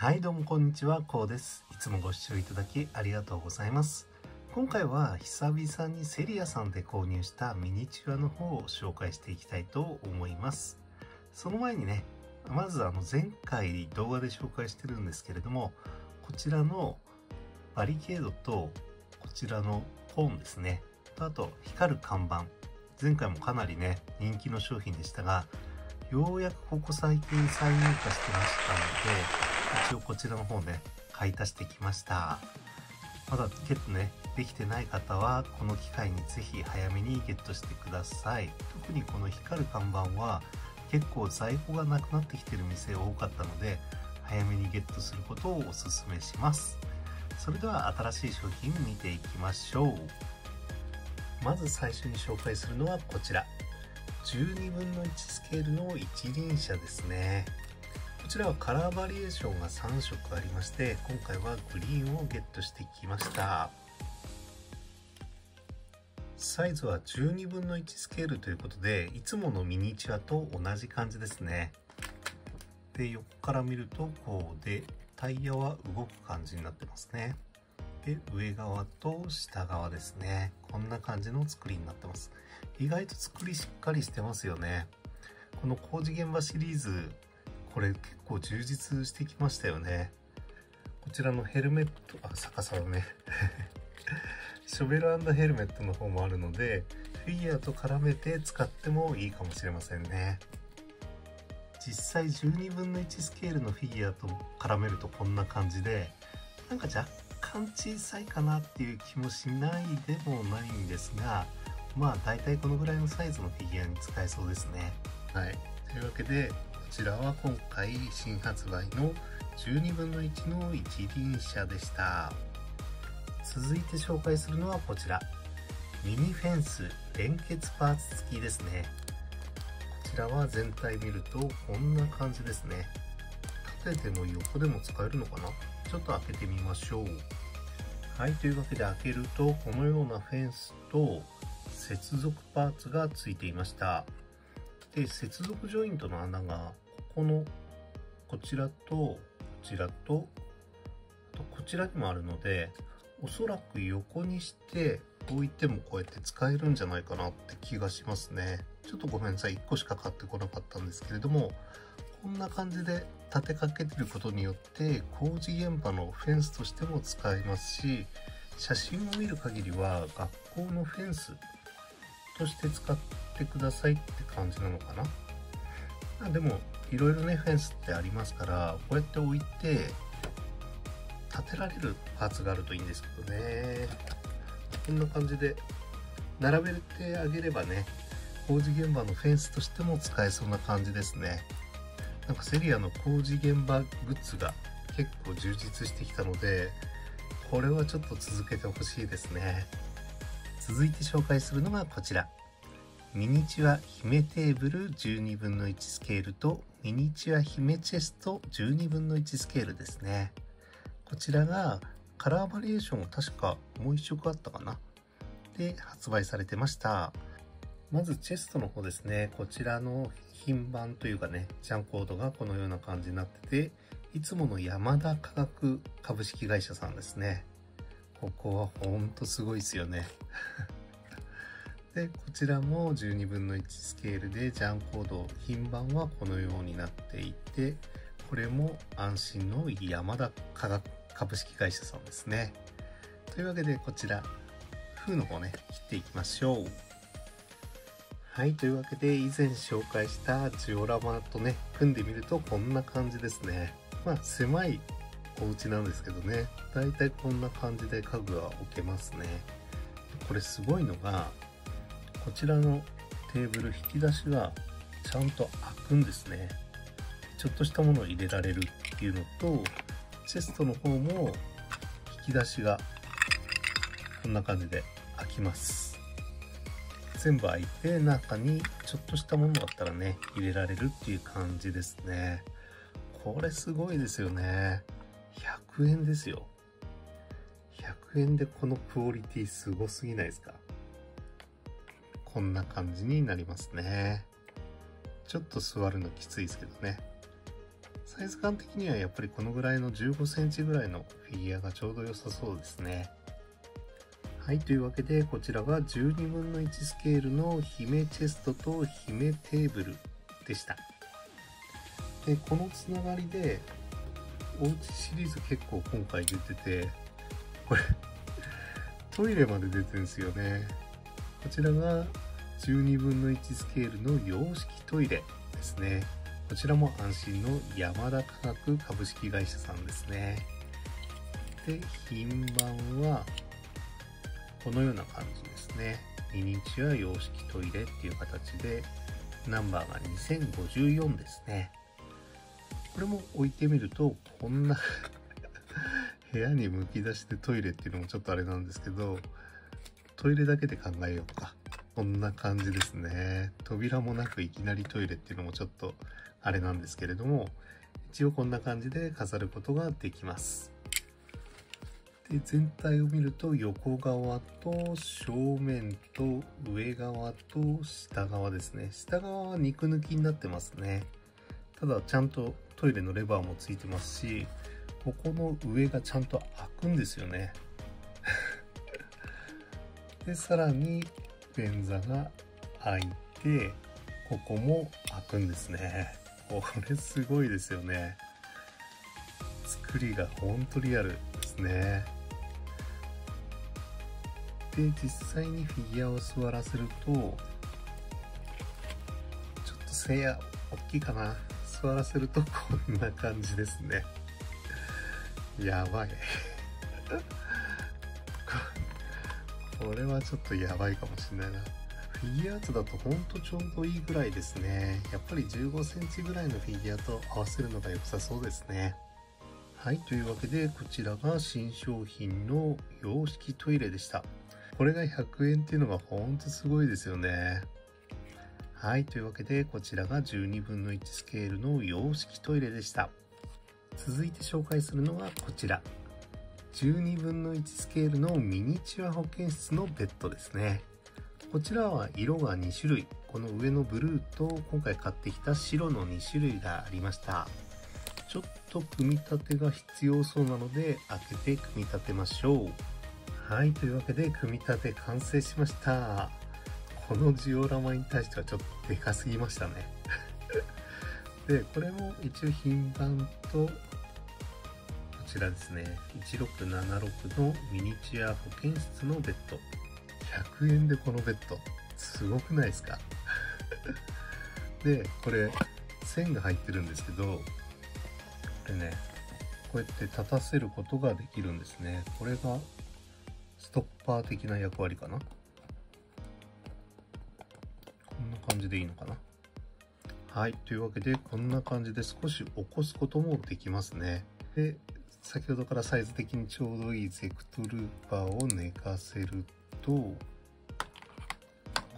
はいどうもこんにちは、こうです。いつもご視聴いただきありがとうございます。今回は久々にセリアさんで購入したミニチュアの方を紹介していきたいと思います。その前にね、まず前回動画で紹介してるんですけれども、こちらのバリケードとこちらのコーンですね。とあと光る看板。前回もかなりね、人気の商品でしたが、ようやくここ最近再入荷してましたので、一応こちらの方ね、買い足してきました。まだゲットね、できてない方は、この機会にぜひ早めにゲットしてください。特にこの光る看板は、結構在庫がなくなってきてる店多かったので、早めにゲットすることをお勧めします。それでは新しい商品見ていきましょう。まず最初に紹介するのはこちら。12分の1スケールの一輪車ですね。こちらはカラーバリエーションが3色ありまして、今回はグリーンをゲットしてきました。サイズは12分の1スケールということで、いつものミニチュアと同じ感じですね。で、横から見るとこうで、タイヤは動く感じになってますね。で、上側と下側ですね。こんな感じの作りになってます。意外と作りしっかりしてますよね。この工事現場シリーズ、これ結構充実してきましたよね。こちらのヘルメット、逆さのねショベル&ヘルメットの方もあるので、フィギュアと絡めて使ってもいいかもしれませんね。実際12分の1スケールのフィギュアと絡めるとこんな感じで、なんか若干小さいかなっていう気もしないでもないんですが、まあ大体このぐらいのサイズのフィギュアに使えそうですね。はい、というわけでこちらは今回新発売の12分の1の一輪車でした。続いて紹介するのはこちら、ミニフェンス連結パーツ付きですね。こちらは全体見るとこんな感じですね。立てても横でも使えるのかな。ちょっと開けてみましょう。はい、というわけで開けると、このようなフェンスと接続パーツが付いていました。で、接続ジョイントの穴がここのこちらとこちらとあとこちらにもあるので、おそらく横にして置いてもこうやって使えるんじゃないかなって気がしますね。ちょっとごめんなさい、1個しか買ってこなかったんですけれども、こんな感じで立てかけてることによって、工事現場のフェンスとしても使えますし、写真を見る限りは学校のフェンスとして使ってくださいって感じなのかな。でもいろいろね、フェンスってありますから、こうやって置いて立てられるパーツがあるといいんですけどね。こんな感じで並べてあげればね、工事現場のフェンスとしても使えそうな感じですね。なんかセリアの工事現場グッズが結構充実してきたので、これはちょっと続けてほしいですね。続いて紹介するのがこちら、ミニチュア姫テーブル12分の1スケールとミニチュア姫チェスト12分の1スケールですね。こちらがカラーバリエーションを確かもう1色あったかな、で発売されてました。まずチェストの方ですね。こちらの品番というかね、ジャンコードがこのような感じになってて、いつものヤマダ化学株式会社さんですね。ここはほんとすごいですよねで、こちらも12分の1スケールで、ジャンコード品番はこのようになっていて、これも安心のヤマダ化学株式会社さんですね。というわけでこちら封の方ね、切っていきましょう。はい、というわけで以前紹介したジオラマとね、組んでみるとこんな感じですね。まあ狭いお家なんですけどね、だいたいこんな感じで家具は置けますね。これすごいのが、こちらのテーブル引き出しがちゃんと開くんですね。ちょっとしたものを入れられるっていうのと、チェストの方も引き出しがこんな感じで開きます。全部開いて、中にちょっとしたものだったらね、入れられるっていう感じですね。これすごいですよね。100円ですよ。100円でこのクオリティすごすぎないですか。こんな感じになりますね。ちょっと座るのきついですけどね。サイズ感的にはやっぱりこのぐらいの15センチぐらいのフィギュアがちょうど良さそうですね。はい、というわけでこちらが12分の1スケールの姫チェストと姫テーブルでした。で、このつながりでおうちシリーズ結構今回出てて、これトイレまで出てるんですよね。こちらが12分の1スケールの洋式トイレですね。こちらも安心の山田化学株式会社さんですね。で、品番はこのような感じですね。ミニチュア洋式トイレっていう形で、ナンバーが2054ですね。これも置いてみると、こんな部屋にむき出してトイレっていうのもちょっとあれなんですけど、トイレだけで考えようか。こんな感じですね。扉もなくいきなりトイレっていうのもちょっとあれなんですけれども、一応こんな感じで飾ることができます。で、全体を見ると横側と正面と上側と下側ですね。下側は肉抜きになってますね。ただちゃんとトイレのレバーもついてますし、ここの上がちゃんと開くんですよね。で、さらに便座が開いて、ここも開くんですね。これすごいですよね。作りがほんとリアルですね。で、実際にフィギュアを座らせると、ちょっと背が大きいかな。座らせるとこんな感じですね。やばい。これはちょっとやばいかもしれないな。フィギュアーツだとほんとちょうどいいぐらいですね。やっぱり15センチぐらいのフィギュアと合わせるのが良さそうですね。はい、というわけでこちらが新商品の洋式トイレでした。これが100円っていうのがほんとすごいですよね。はい、というわけでこちらが12分の1スケールの洋式トイレでした。続いて紹介するのがこちら。12分の1スケールのミニチュア保健室のベッドですね。こちらは色が2種類。この上のブルーと今回買ってきた白の2種類がありました。ちょっと組み立てが必要そうなので開けて組み立てましょう。はい、というわけで組み立て完成しました。このジオラマに対してはちょっとでかすぎましたね。で、これも一応品番と、こちらですね、1676のミニチュア保健室のベッド。100円でこのベッド、すごくないですか？で、これ、線が入ってるんですけど、これね、こうやって立たせることができるんですね。これがストッパー的な役割かな。こんな感じでいいのかな。はい、というわけでこんな感じで少し起こすこともできますね。で、先ほどからサイズ的にちょうどいいゼクトルーパーを寝かせると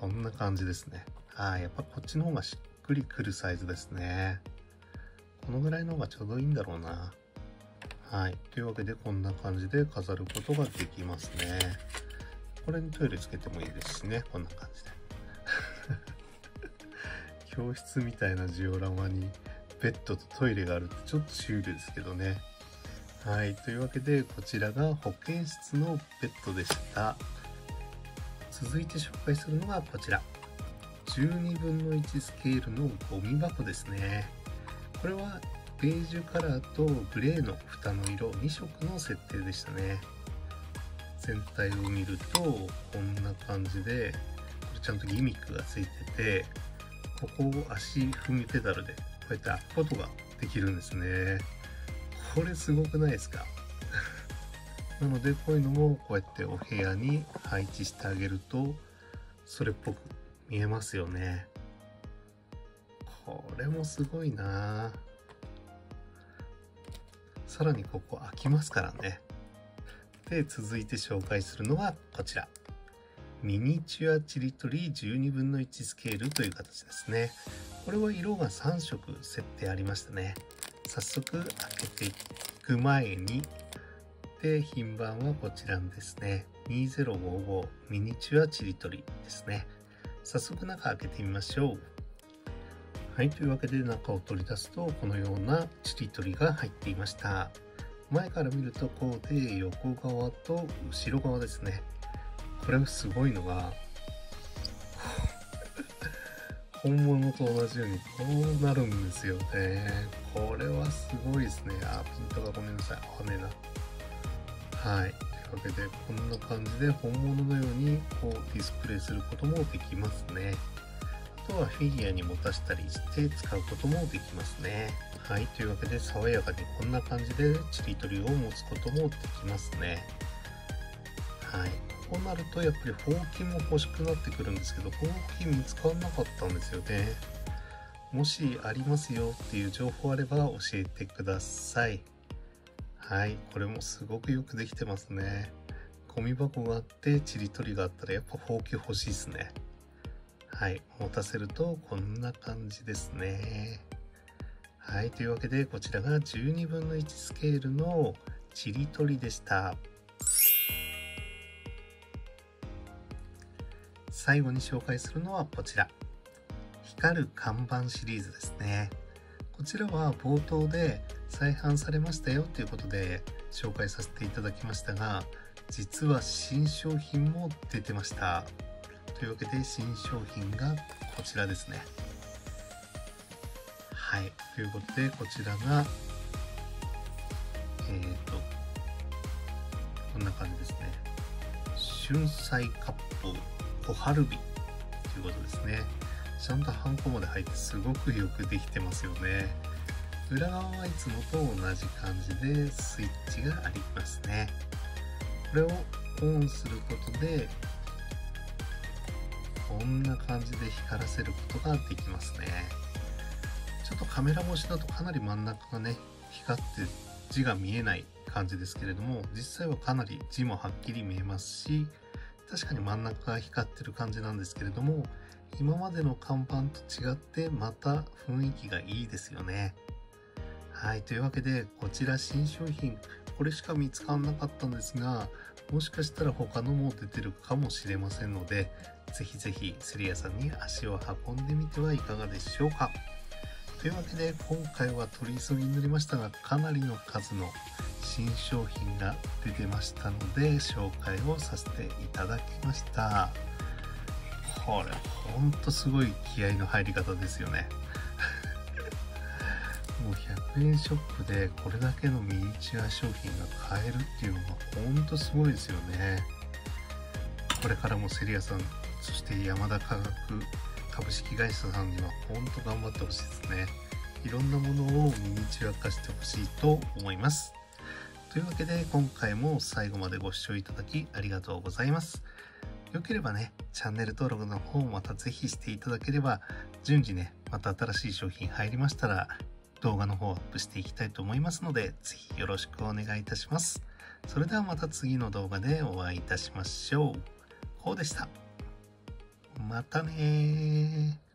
こんな感じですね。やっぱこっちの方がしっくりくるサイズですね。このぐらいの方がちょうどいいんだろうな。はい、というわけでこんな感じで飾ることができますね。これにトイレつけてもいいですしね、こんな感じで。教室みたいなジオラマにベッドとトイレがあるってちょっとシュールですけどね。はい、というわけでこちらが保健室のベッドでした。続いて紹介するのがこちら。12分の1スケールのゴミ箱ですね。これはベージュカラーとグレーの蓋の色2色の設定でしたね。全体を見るとこんな感じで、これちゃんとギミックがついてて、ここを足踏みペダルでこうやって開くことができるんですね。これすごくないですか？なのでこういうのもこうやってお部屋に配置してあげるとそれっぽく見えますよね。これもすごいな。さらにここ開きますからね。で、続いて紹介するのはこちら。ミニチュアちりとり12分の1スケールという形ですね。これは色が3色設定ありましたね。早速開けていく前に、で、品番はこちらですね。2055ミニチュアちりとりですね。早速中開けてみましょう。はい、というわけで中を取り出すとこのようなちりとりが入っていました。前から見るとこうで横側と後ろ側ですね。これがすごいのが本物と同じようにこうなるんですよね。これはすごいですね。あ、ピントがごめんなさい。合わねえな。はい。というわけでこんな感じで本物のようにこうディスプレイすることもできますね。あとはフィギュアに持たしたりして使うこともできますね。はい。というわけで爽やかにこんな感じでちりとりを持つこともできますね。はい。こうなるとやっぱりほうきも欲しくなってくるんですけど、ほうき見つからなかったんですよね。もしありますよっていう情報あれば教えてください。はい、これもすごくよくできてますね。ゴミ箱があってちりとりがあったらやっぱほうき欲しいですね。はい、持たせるとこんな感じですね。はい、というわけでこちらが12分の1スケールのちりとりでした。最後に紹介するのはこちら、光る看板シリーズですね。こちらは冒頭で再販されましたよということで紹介させていただきましたが、実は新商品も出てました。というわけで新商品がこちらですね。はい、ということでこちらがこんな感じですね。春菜カップ小春日ということですね。ちゃんとハンコまで入ってすごくよくできてますよね。裏側はいつもと同じ感じでスイッチがありますね。これをオンすることでこんな感じで光らせることができますね。ちょっとカメラ越しだとかなり真ん中がね光って字が見えない感じですけれども、実際はかなり字もはっきり見えますし、確かに真ん中が光ってる感じなんですけれども、今までの看板と違ってまた雰囲気がいいですよね。はい、というわけでこちら新商品、これしか見つからなかったんですが、もしかしたら他のも出てるかもしれませんので、ぜひぜひセリアさんに足を運んでみてはいかがでしょうか。というわけで今回は取り急ぎになりましたが、かなりの数の新商品が出てましたので紹介をさせていただきました。これほんとすごい気合いの入り方ですよねもう100円ショップでこれだけのミニチュア商品が買えるっていうのがほんとすごいですよね。これからもセリアさん、そして山田化学株式会社さんにはほんと頑張ってほしいですね。いろんなものをミニチュア化してほしいと思います。というわけで今回も最後までご視聴いただきありがとうございます。よければね、チャンネル登録の方もまたぜひしていただければ、順次ね、また新しい商品入りましたら動画の方アップしていきたいと思いますので、ぜひよろしくお願いいたします。それではまた次の動画でお会いいたしましょう。こうでした。またねー。